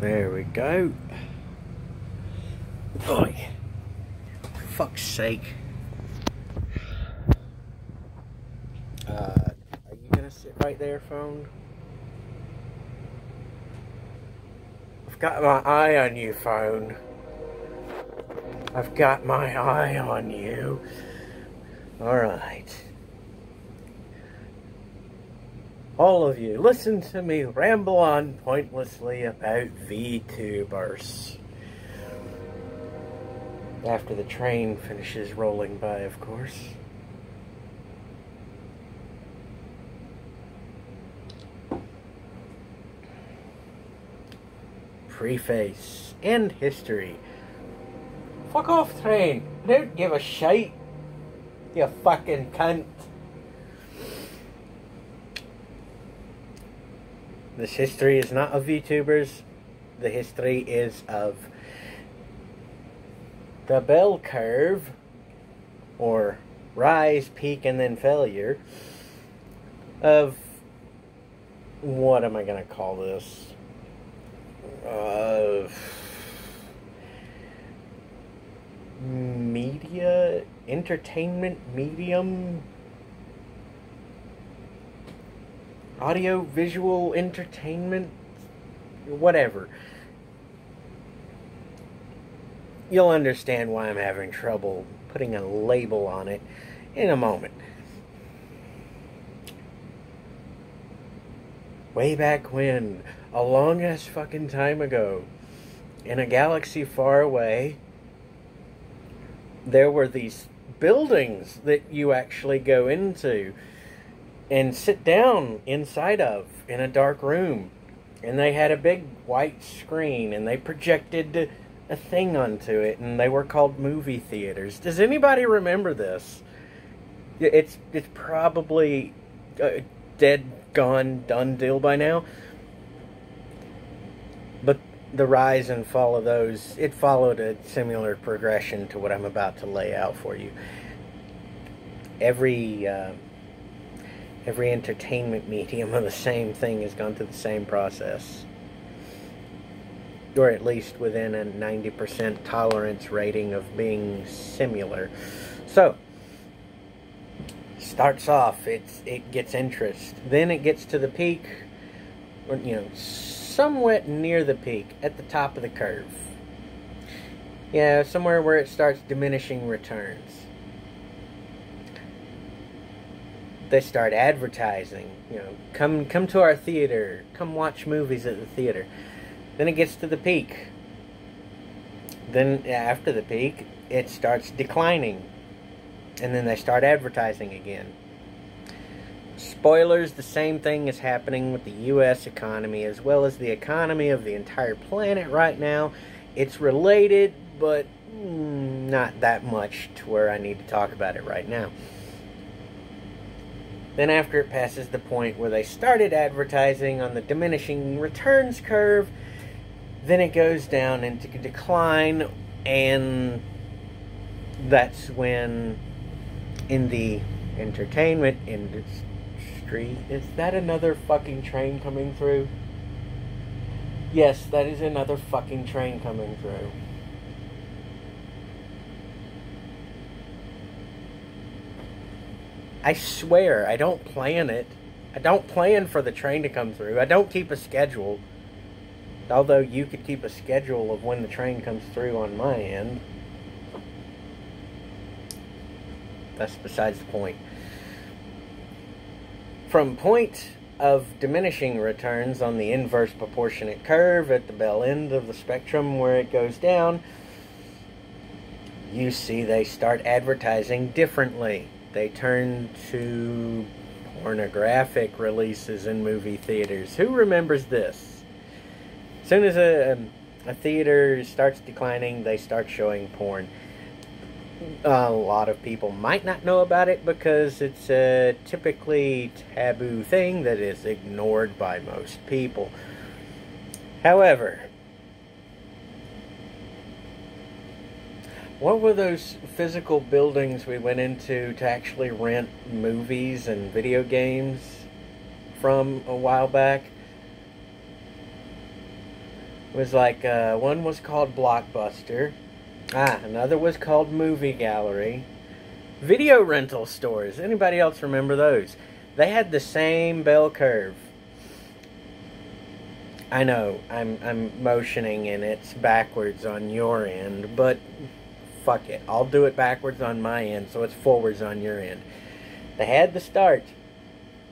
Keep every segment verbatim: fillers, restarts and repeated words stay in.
There we go. Oi! Fuck's sake. Uh, are you gonna sit right there, phone? I've got my eye on you, phone. I've got my eye on you. Alright. All of you, listen to me ramble on pointlessly about VTubers. After the train finishes rolling by, of course. Preface and history. Fuck off, train. I don't give a shite, you fucking cunt. This history is not of VTubers. The history is of the bell curve, or rise, peak, and then failure, of, what am I going to call this? Uh, media, entertainment, medium, audio, visual, entertainment, whatever. You'll understand why I'm having trouble putting a label on it in a moment. Way back when, a long ass fucking time ago, in a galaxy far away, there were these buildings that you actually go into and sit down inside of in a dark room, and they had a big white screen and they projected a thing onto it, and they were called movie theaters. Does anybody remember this? It's it's probably a dead, gone, done deal by now, but the rise and fall of those, it followed a similar progression to what I'm about to lay out for you. Every uh, Every entertainment medium of the same thing has gone through the same process. Or at least within a ninety percent tolerance rating of being similar. So, starts off, it's, it gets interest. Then it gets to the peak, or, you know, somewhat near the peak, at the top of the curve. Yeah, somewhere where it starts diminishing returns. They start advertising, you know, come come to our theater, come watch movies at the theater. Then it gets to the peak. Then after the peak, it starts declining. And then they start advertising again. Spoilers, the same thing is happening with the U S economy as well as the economy of the entire planet right now. It's related, but not that much to where I need to talk about it right now. Then after it passes the point where they started advertising on the diminishing returns curve, then it goes down into decline, and that's when, in the entertainment industry, is that another fucking train coming through? Yes, that is another fucking train coming through. I swear, I don't plan it. I don't plan for the train to come through. I don't keep a schedule. Although you could keep a schedule of when the train comes through on my end. That's besides the point. From point of diminishing returns on the inverse proportionate curve at the bell end of the spectrum where it goes down, you see they start advertising differently. They turn to pornographic releases in movie theaters. Who remembers this? As soon as a, a theater starts declining, they start showing porn. A lot of people might not know about it because it's a typically taboo thing that is ignored by most people. However, what were those physical buildings we went into to actually rent movies and video games from a while back? was like, uh, one was called Blockbuster. Ah, another was called Movie Gallery. Video rental stores. Anybody else remember those? They had the same bell curve. I know, I'm, I'm motioning and it's backwards on your end, but fuck it. I'll do it backwards on my end, so it's forwards on your end. They had the start.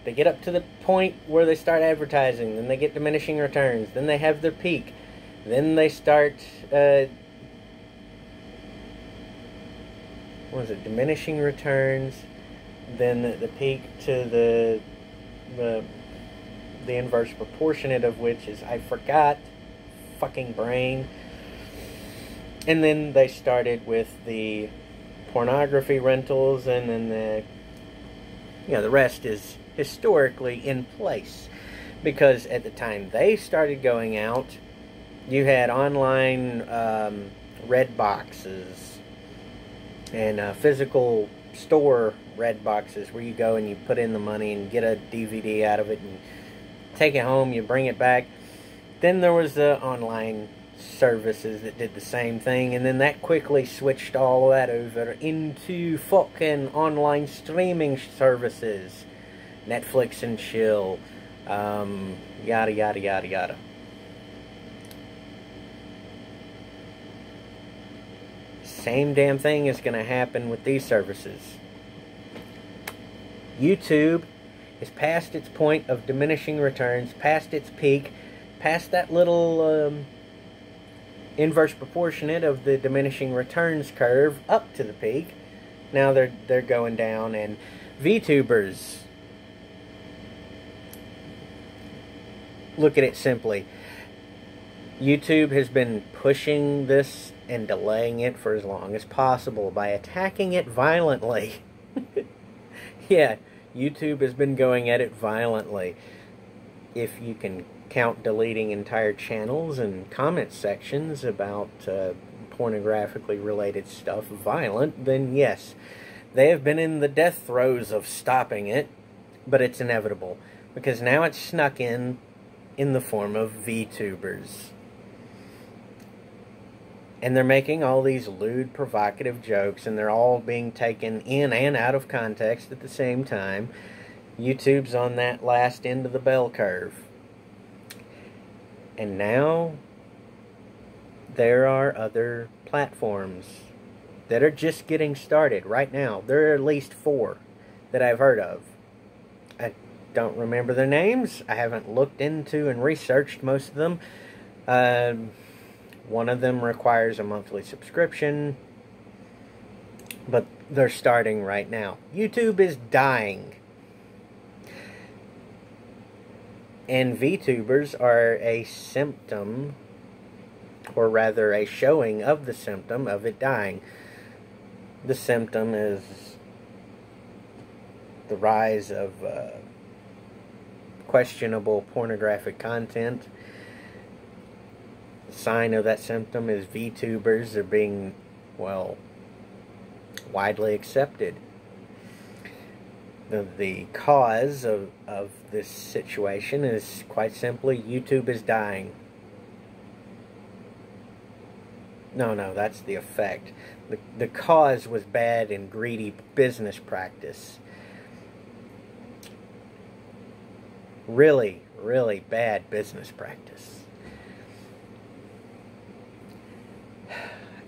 They get up to the point where they start advertising, then they get diminishing returns, then they have their peak, then they start, uh, what was it, diminishing returns, then the, the peak to the, the, the inverse proportionate of which is, I forgot, fucking brain, and then they started with the pornography rentals, and then the, you know, the rest is historically in place, because at the time they started going out, you had online um, red boxes and uh, physical store red boxes where you go and you put in the money and get a D V D out of it and take it home, you bring it back. Then there was the online services that did the same thing, and then that quickly switched all that over into fucking online streaming services. Netflix and chill, um, yada, yada, yada, yada. Same damn thing is going to happen with these services. YouTube is past its point of diminishing returns, past its peak, past that little um, inverse proportionate of the diminishing returns curve up to the peak. Now they're, they're going down, and VTubers... Look at it simply. YouTube has been pushing this and delaying it for as long as possible by attacking it violently. Yeah, YouTube has been going at it violently. If you can count deleting entire channels and comment sections about uh, pornographically related stuff violent, then yes, they have been in the death throes of stopping it, but it's inevitable, because now it's snuck in in the form of VTubers. And they're making all these lewd, provocative jokes, and they're all being taken in and out of context at the same time. YouTube's on that last end of the bell curve. And now, there are other platforms that are just getting started right now. There are at least four that I've heard of. I don't remember their names. I haven't looked into and researched most of them. Uh, one of them requires a monthly subscription, but they're starting right now. YouTube is dying, and VTubers are a symptom, or rather a showing of the symptom of it dying. The symptom is the rise of uh, questionable pornographic content. The sign of that symptom is VTubers are being, well, widely accepted. The, the cause of, of this situation is quite simply YouTube is dying. No, no, that's the effect. The, the cause was bad and greedy business practice. Really, really bad business practice.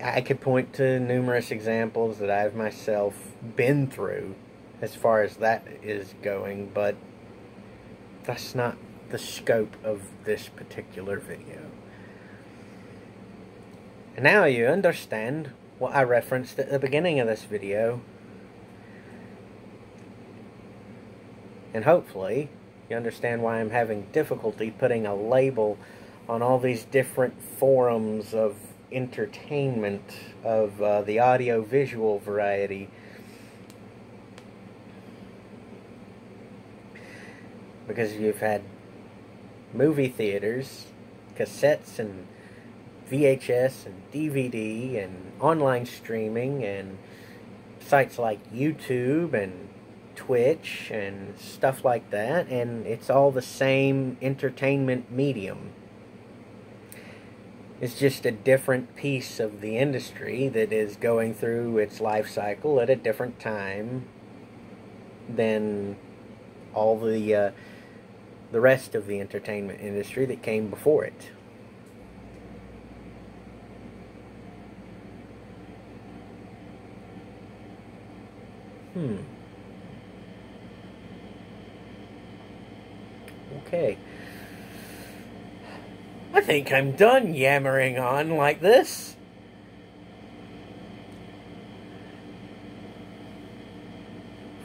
I could point to numerous examples that I've myself been through as far as that is going, but that's not the scope of this particular video. And now you understand what I referenced at the beginning of this video. And hopefully... you understand why I'm having difficulty putting a label on all these different forums of entertainment, of uh, the audio-visual variety. Because you've had movie theaters, cassettes, and V H S, and D V D, and online streaming, and sites like YouTube, and Twitch and stuff like that, and it's all the same entertainment medium. It's just a different piece of the industry that is going through its life cycle at a different time than all the uh, the rest of the entertainment industry that came before it. Hmm. Okay. I think I'm done yammering on like this.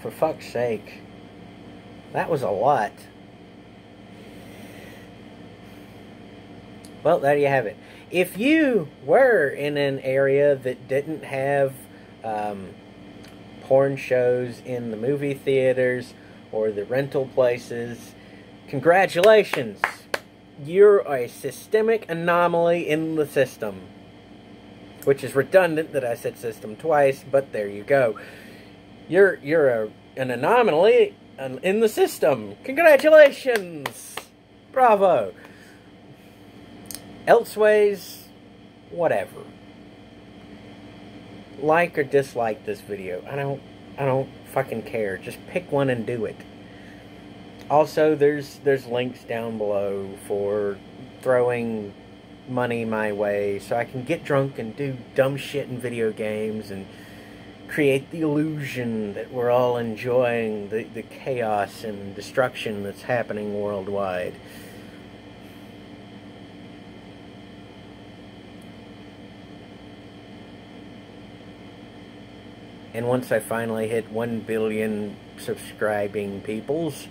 For fuck's sake. That was a lot. Well, there you have it. If you were in an area that didn't have um, porn shows in the movie theaters or the rental places, congratulations. You're a systemic anomaly in the system. Which is redundant that I said system twice, but there you go. You're you're a, an anomaly in the system. Congratulations! Bravo! Elseways, whatever. Like or dislike this video. I don't I don't fucking care. Just pick one and do it. Also, there's there's links down below for throwing money my way so I can get drunk and do dumb shit in video games and create the illusion that we're all enjoying the, the chaos and destruction that's happening worldwide. And once I finally hit one billion subscribing peoples,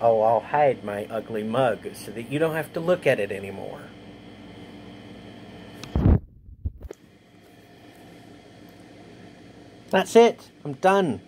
oh, I'll hide my ugly mug so that you don't have to look at it anymore. That's it. I'm done.